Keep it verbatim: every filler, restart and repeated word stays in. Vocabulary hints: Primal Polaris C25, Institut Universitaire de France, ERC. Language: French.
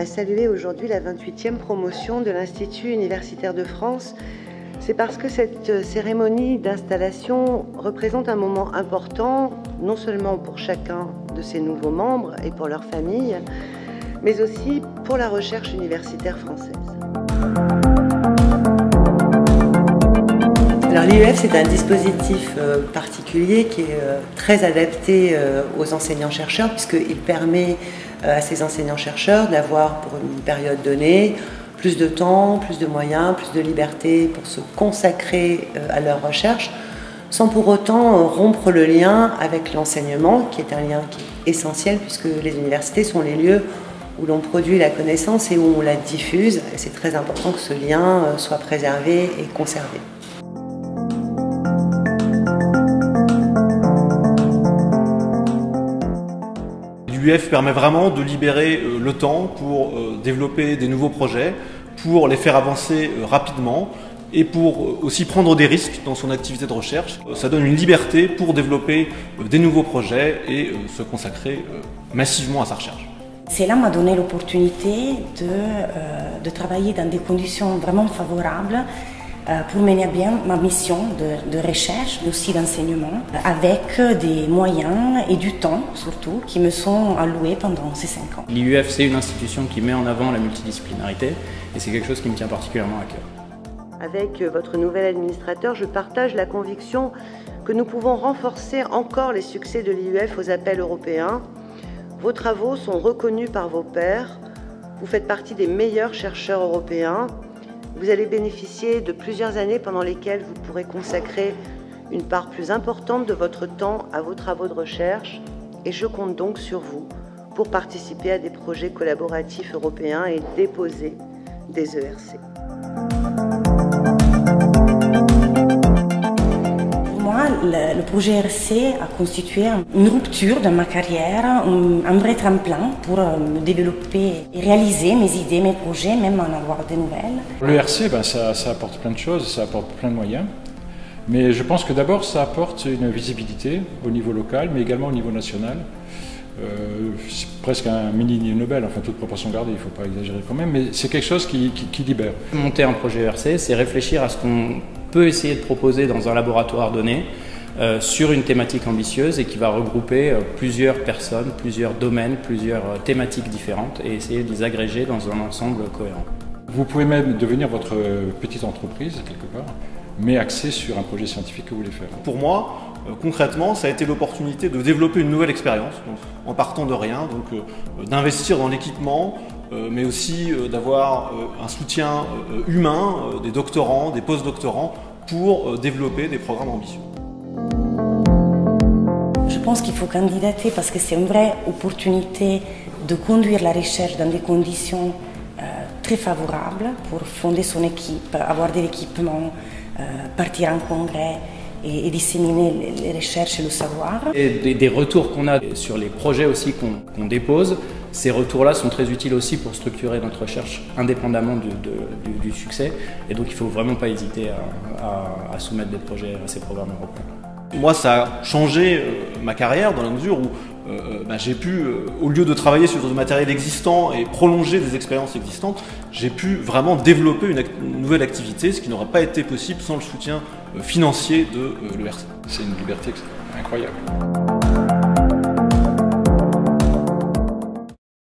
à saluer aujourd'hui la vingt-huitième promotion de l'Institut Universitaire de France. C'est parce que cette cérémonie d'installation représente un moment important, non seulement pour chacun de ses nouveaux membres et pour leur famille, mais aussi pour la recherche universitaire française. L'I U F, c'est un dispositif particulier qui est très adapté aux enseignants-chercheurs puisqu'il permet à ces enseignants-chercheurs d'avoir, pour une période donnée, plus de temps, plus de moyens, plus de liberté pour se consacrer à leur recherche sans pour autant rompre le lien avec l'enseignement, qui est un lien qui est essentiel puisque les universités sont les lieux où l'on produit la connaissance et où on la diffuse. Et c'est très important que ce lien soit préservé et conservé. L'U F permet vraiment de libérer le temps pour développer des nouveaux projets, pour les faire avancer rapidement et pour aussi prendre des risques dans son activité de recherche. Ça donne une liberté pour développer des nouveaux projets et se consacrer massivement à sa recherche. Cela m'a donné l'opportunité de, euh, de travailler dans des conditions vraiment favorables pour mener à bien ma mission de, de recherche, mais aussi d'enseignement, avec des moyens et du temps, surtout, qui me sont alloués pendant ces cinq ans. L'I U F, c'est une institution qui met en avant la multidisciplinarité, et c'est quelque chose qui me tient particulièrement à cœur. Avec votre nouvel administrateur, je partage la conviction que nous pouvons renforcer encore les succès de l'I U F aux appels européens. Vos travaux sont reconnus par vos pairs, vous faites partie des meilleurs chercheurs européens. Vous allez bénéficier de plusieurs années pendant lesquelles vous pourrez consacrer une part plus importante de votre temps à vos travaux de recherche et je compte donc sur vous pour participer à des projets collaboratifs européens et déposer des E R C. Pour moi, le projet E R C a constitué une rupture dans ma carrière, un vrai tremplin pour me développer et réaliser mes idées, mes projets, même en avoir des nouvelles. L'E R C, ben, ça, ça apporte plein de choses, ça apporte plein de moyens. Mais je pense que d'abord, ça apporte une visibilité au niveau local, mais également au niveau national. Euh, c'est presque un mini Nobel, enfin toute proportion gardée, il ne faut pas exagérer quand même, mais c'est quelque chose qui, qui, qui libère. Monter un projet E R C, c'est réfléchir à ce qu'on peut essayer de proposer dans un laboratoire donné euh, sur une thématique ambitieuse et qui va regrouper euh, plusieurs personnes, plusieurs domaines, plusieurs euh, thématiques différentes et essayer de les agréger dans un ensemble cohérent. Vous pouvez même devenir votre petite entreprise quelque part, mais axée sur un projet scientifique que vous voulez faire. Pour moi, concrètement, ça a été l'opportunité de développer une nouvelle expérience, en partant de rien, donc euh, d'investir dans l'équipement, euh, mais aussi euh, d'avoir euh, un soutien euh, humain, euh, des doctorants, des post-doctorants, pour euh, développer des programmes ambitieux. Je pense qu'il faut candidater parce que c'est une vraie opportunité de conduire la recherche dans des conditions euh, très favorables pour fonder son équipe, avoir de l'équipement, euh, partir en congrès, et disséminer les recherches et le savoir. Et des, des retours qu'on a sur les projets aussi qu'on qu'on dépose, ces retours-là sont très utiles aussi pour structurer notre recherche indépendamment du, de, du, du succès. Et donc il ne faut vraiment pas hésiter à, à, à soumettre des projets à ces programmes européens. Moi, ça a changé euh, ma carrière dans la mesure où euh, bah, j'ai pu, euh, au lieu de travailler sur du matériel existant et prolonger des expériences existantes, j'ai pu vraiment développer une, act une nouvelle activité, ce qui n'aurait pas été possible sans le soutien euh, financier de euh, l'E R C. C'est une liberté incroyable.